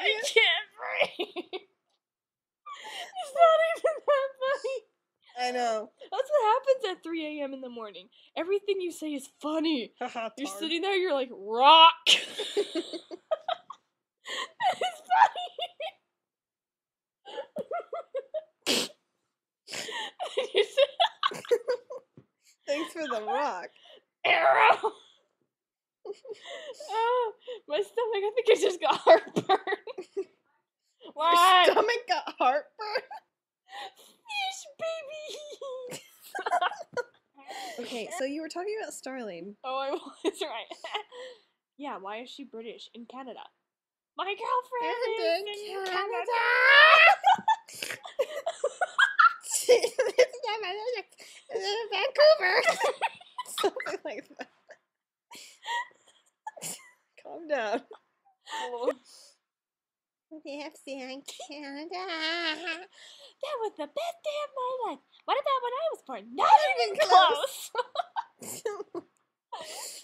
I can't breathe. It's not even that funny. I know. That's what happens at 3 a.m. in the morning. Everything you say is funny. You're sitting there, you're like, rock. It's funny. Thanks for the rock. Arrow. Oh, my stomach, I think I just got heartburn. Why? Your stomach got heartburn? Fish, baby! Okay, so you were talking about Starling. Oh, I was, right. Yeah, why is she British in Canada? My girlfriend is in Canada! Vancouver! Something like that. Calm down. Oh. They have seen Canada. That was the best day of my life. What about when I was born? Not even close.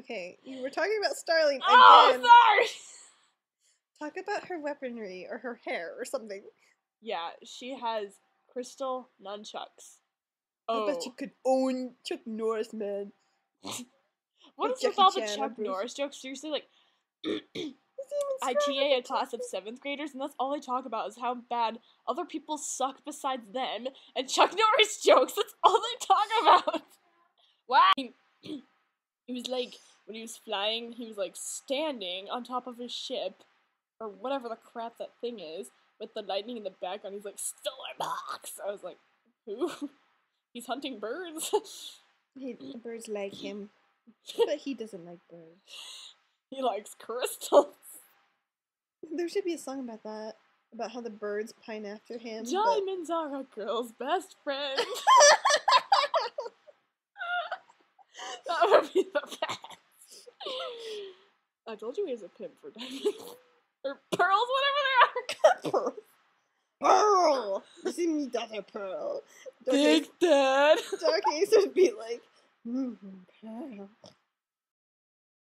Okay, you were talking about Starling again. Oh, sorry. Talk about her weaponry or her hair or something. Yeah, she has crystal nunchucks. Oh. I bet you could own Chuck Norris, man. What is with all the Chuck Norris jokes? Seriously, like... I TA a class of 7th graders, and that's all they talk about is how bad other people suck besides them, and Chuck Norris jokes, that's all they talk about! Wow! He was like, when he was flying, he was like standing on top of his ship, or whatever the crap that thing is, with the lightning in the background, he's like, "Stellar box!" I was like, who? He's hunting birds? The birds like him, but he doesn't like birds. He likes crystals. There should be a song about that. About how the birds pine after him. Diamonds are a girl's best friend. That would be the best. I told you he was a pimp for diamonds. Or pearls, whatever they are. Pearl. Pearl. You see me, Dr. Pearl. Big Dad. Dark Ace would be like, pearl.